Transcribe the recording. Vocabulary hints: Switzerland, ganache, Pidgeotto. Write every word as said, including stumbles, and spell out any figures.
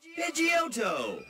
Pidgeotto!